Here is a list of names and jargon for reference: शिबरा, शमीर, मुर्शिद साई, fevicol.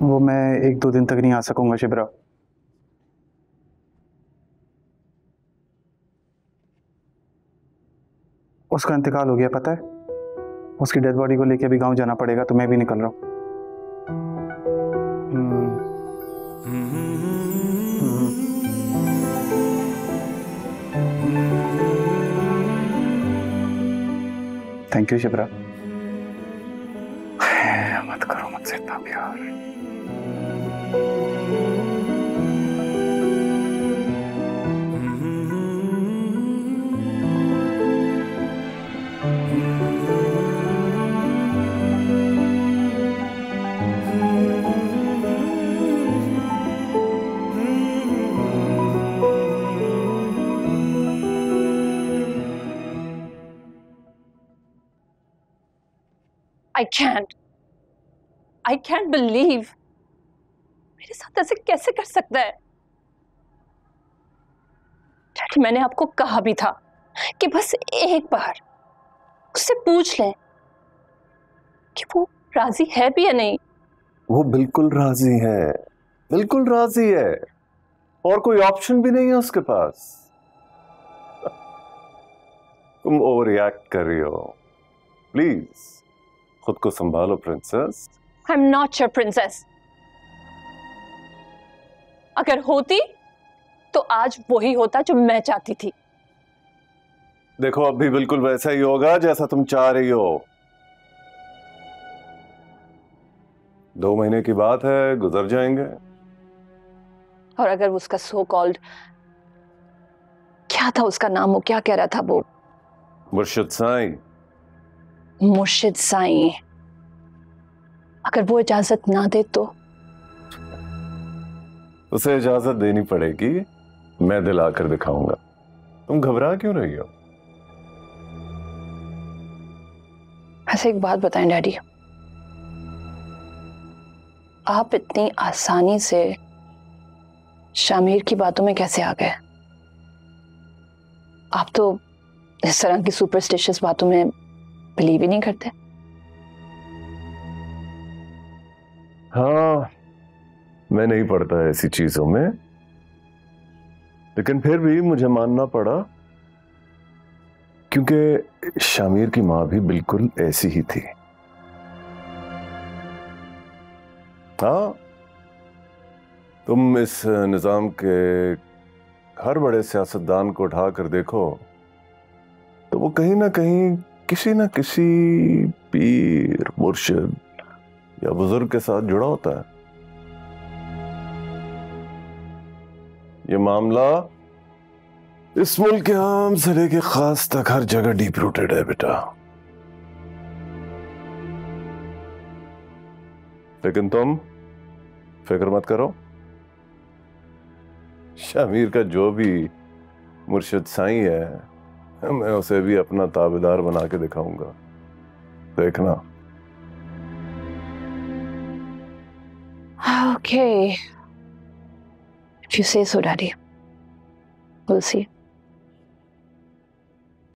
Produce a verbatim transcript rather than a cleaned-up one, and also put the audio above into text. वो मैं एक दो दिन तक नहीं आ सकूंगा शिबरा। उसका इंतकाल हो गया, पता है। उसकी डेड बॉडी को लेके अभी गांव जाना पड़ेगा, तो मैं भी निकल रहा हूँ। Thank you शिबरा। मत करो मुझसे इतना प्यार। I can't. I can't believe. मेरे साथ ऐसे कैसे कर सकता है? डैडी, मैंने आपको कहा भी था कि बस एक बार उससे पूछ लें कि वो राजी है भी या नहीं। वो बिल्कुल राजी है, बिल्कुल राजी है। और कोई ऑप्शन भी नहीं है उसके पास। तुम ओवर रिएक्ट कर रही हो। प्लीज खुद को संभालो princess. I am not your princess. अगर होती तो आज वही होता जो मैं चाहती थी। देखो, अब भी बिल्कुल वैसा ही होगा जैसा तुम चाह रही हो। दो महीने की बात है, गुजर जाएंगे। और अगर उसका सो कॉल्ड, क्या था उसका नाम, वो क्या कह रहा था वो? मुर्शिद साई। मुर्शिद साई अगर वो इजाजत ना दे तो? उसे इजाजत देनी पड़ेगी। मैं दिलाकर दिखाऊंगा। तुम घबरा क्यों रही हो? ऐसे एक बात बताएं डैडी, आप इतनी आसानी से शमीर की बातों में कैसे आ गए? आप तो इस तरह की सुपरस्टिशियस बातों में बिलीव ही नहीं करते। हाँ, मैं नहीं पढ़ता ऐसी चीजों में, लेकिन फिर भी मुझे मानना पड़ा क्योंकि शमीर की मां भी बिल्कुल ऐसी ही थी। हाँ, तुम इस निजाम के हर बड़े सियासतदान को उठा कर देखो तो वो कहीं ना कहीं किसी ना किसी पीर, मुर्शिद या बुजुर्ग के साथ जुड़ा होता है। ये मामला इस मुल्क के आम से लेके खास तक हर जगह डीप रूटेड है बेटा। लेकिन तुम फिक्र मत करो, शमीर का जो भी मुर्शिद साई है, मैं उसे भी अपना ताबेदार बना के दिखाऊंगा। देखना। Okay. If you say so, Daddy. We'll see.